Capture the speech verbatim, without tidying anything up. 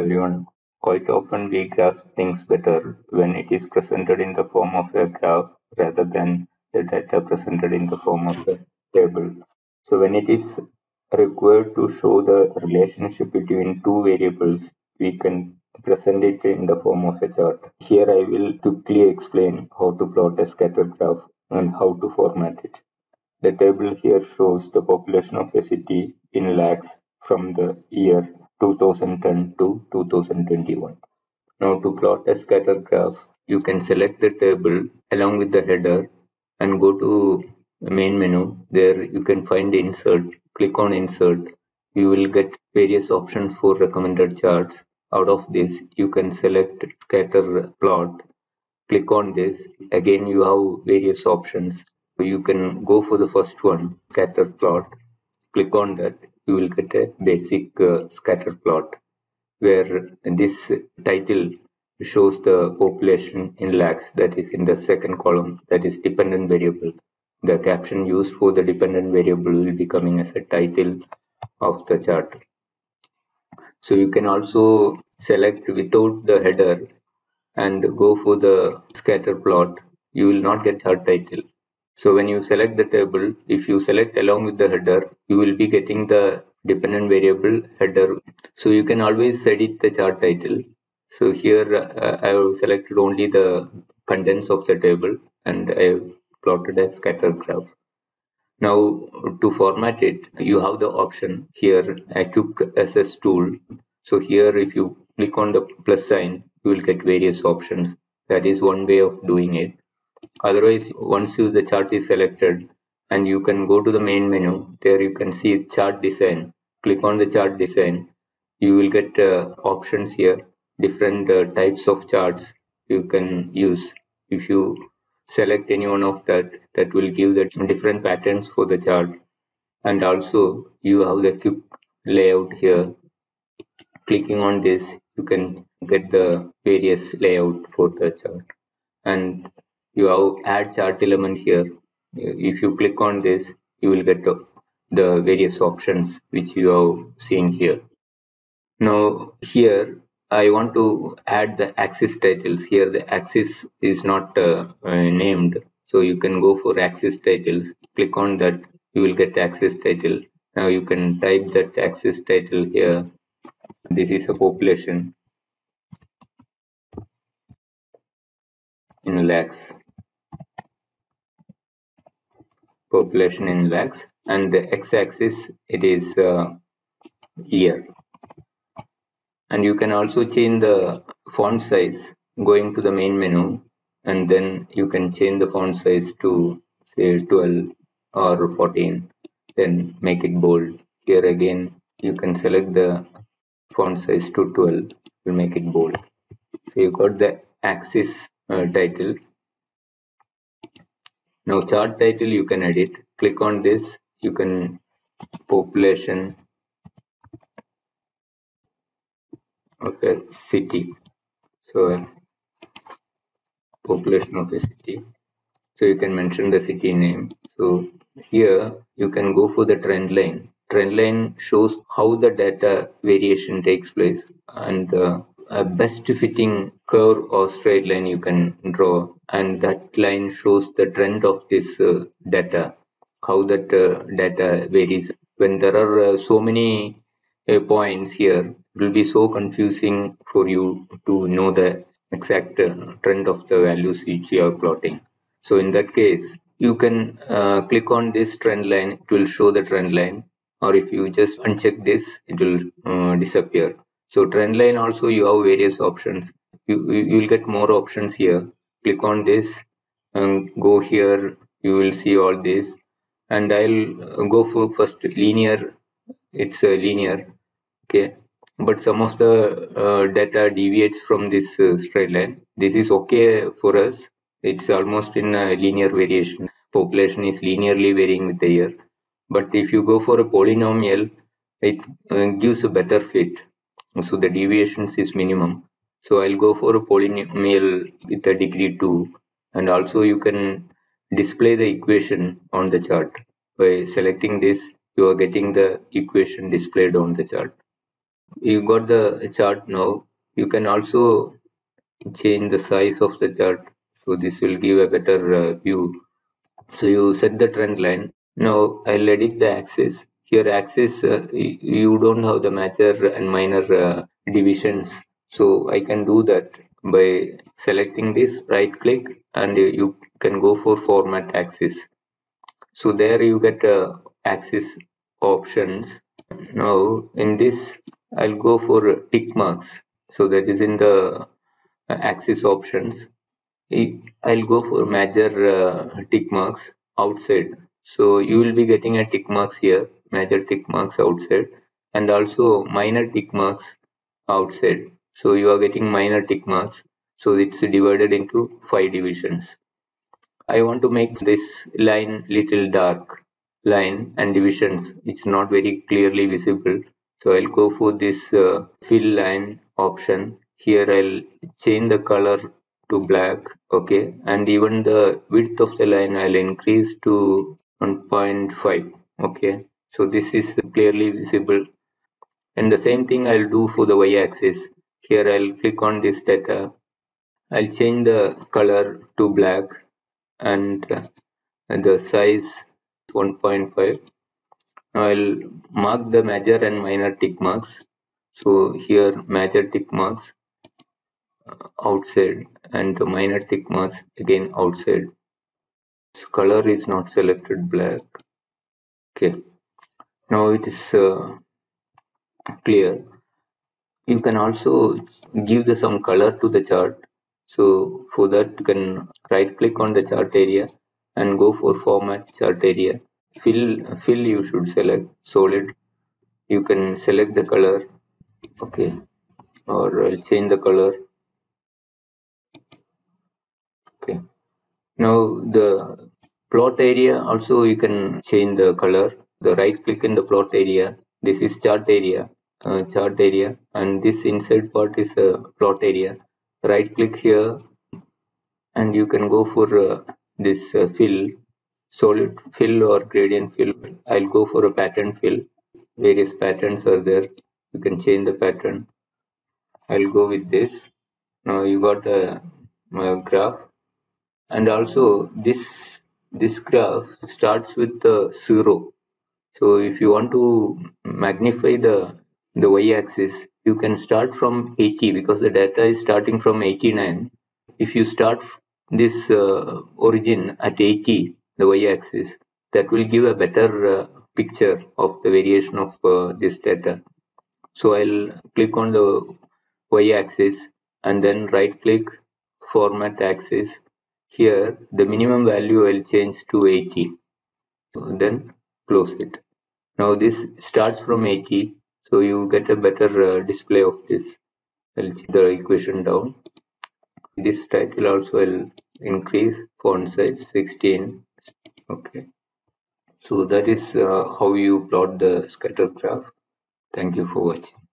everyone. Quite often we grasp things better when it is presented in the form of a graph rather than the data presented in the form of a table. So when it is required to show the relationship between two variables, we can present it in the form of a chart. Here I will quickly explain how to plot a scatter graph and how to format it. The table here shows the population of a city in lakhs from the year two thousand ten to two thousand twenty-one. Now to plot a scatter graph, you can select the table along with the header and go to the main menu. There you can find the insert. Click on insert. You will get various options for recommended charts. Out of this, you can select scatter plot. Click on this. Again, you have various options. You can go for the first one, scatter plot. Click on that. You will get a basic uh, scatter plot where this title shows the population in lakhs, that is in the second column, that is dependent variable. The caption used for the dependent variable will be coming as a title of the chart. So you can also select without the header and go for the scatter plot. You will not get chart title. So when you select the table, if you select along with the header, you will be getting the dependent variable header. So you can always edit the chart title. So here uh, I have selected only the contents of the table and I have plotted a scatter graph. Now to format it, you have the option here, a quick access tool. So here if you click on the plus sign, you will get various options. That is one way of doing it. Otherwise, once you, the chart is selected and you can go to the main menu, there you can see chart design. Click on the chart design. You will get uh, options here, different uh, types of charts you can use. If you select any one of that, that will give the different patterns for the chart. And also you have the quick layout here. Clicking on this, you can get the various layout for the chart. And you have add chart element here. If you click on this, you will get the various options which you have seen here. Now here I want to add the axis titles. Here the axis is not uh, uh, named, so you can go for axis titles. Click on that, you will get axis title. Now you can type that axis title here. This is a population in lakhs. Population in lakhs, and the x-axis it is uh, year. And you can also change the font size going to the main menu, and then you can change the font size to say twelve or fourteen, then make it bold. Here again you can select the font size to twelve to make it bold. So you got the axis uh, title. Now chart title you can edit. Click on this, you can population of a city. So population of a city. So you can mention the city name. So here you can go for the trend line. Trend line shows how the data variation takes place, and uh, a best fitting curve or straight line you can draw, and that line shows the trend of this uh, data, how that uh, data varies. When there are uh, so many uh, points here, it will be so confusing for you to know the exact uh, trend of the values which you are plotting. So in that case, you can uh, click on this trend line, it will show the trend line, or if you just uncheck this, it will uh, disappear. So trend line also you have various options. You, you will get more options here. Click on this and go here, you will see all this. And I'll go for first linear, it's a linear, okay. But some of the uh, data deviates from this uh, straight line. This is okay for us. It's almost in a linear variation. Population is linearly varying with the year. But if you go for a polynomial, it uh, gives a better fit. So the deviations is minimum. So I'll go for a polynomial with a degree two. And also you can display the equation on the chart. By selecting this, you are getting the equation displayed on the chart. You got the chart now. You can also change the size of the chart, so this will give a better uh, view. So you set the trend line. Now I'll edit the axis. Here axis, uh, you don't have the major and minor uh, divisions, so I can do that by selecting this, right click, and you can go for format axis. So there you get uh, axis options. Now in this I'll go for tick marks, so that is in the axis options. I'll go for major uh, tick marks outside, so you will be getting a tick marks here, major tick marks outside, and also minor tick marks outside. So you are getting minor tick marks, so it's divided into five divisions. I want to make this line little dark line and divisions, it's not very clearly visible, so I'll go for this uh, fill line option. Here I'll change the color to black, okay, and even the width of the line I'll increase to one point five, okay, so this is clearly visible. And the same thing I'll do for the y-axis. Here I'll click on this data, I'll change the color to black and the size one point five. Now I'll mark the major and minor tick marks, so here major tick marks outside and the minor tick marks again outside. So color is not selected, black, okay. Now it is uh, clear. You can also give the some color to the chart, so for that you can right click on the chart area and go for format chart area. Fill fill you should select solid. You can select the color, okay, or I'll change the color, okay. Now the plot area also you can change the color. The right click in the plot area, this is chart area, uh, chart area, and this inside part is a uh, plot area. Right click here and you can go for uh, this uh, fill, solid fill or gradient fill. I'll go for a pattern fill. Various patterns are there, you can change the pattern. I'll go with this. Now you got a, a graph, and also this this graph starts with uh, zero. So if you want to magnify the the y-axis, you can start from eighty, because the data is starting from eighty-nine. If you start this uh, origin at eighty, the y-axis, that will give a better uh, picture of the variation of uh, this data. So I'll click on the y-axis and then right click, format axis. Here the minimum value I'll change to eighty, so then close it. Now this starts from eighty, so you get a better uh, display of this. I'll check the equation down. This title also will increase font size sixteen, okay. So that is uh, how you plot the scatter graph. Thank you for watching.